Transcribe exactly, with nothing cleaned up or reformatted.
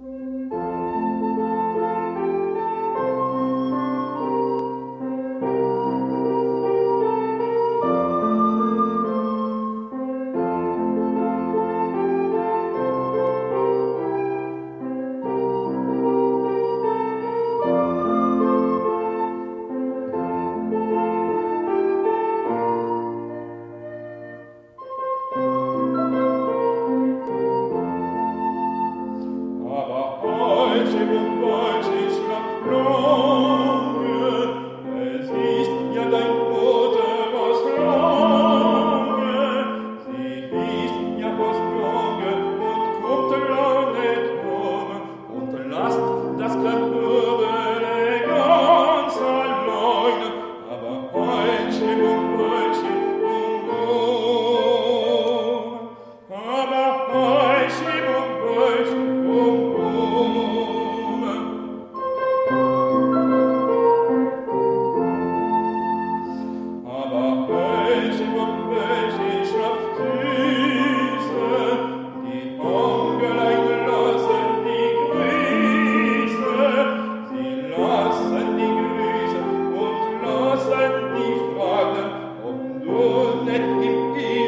Die Frage, ob du nicht im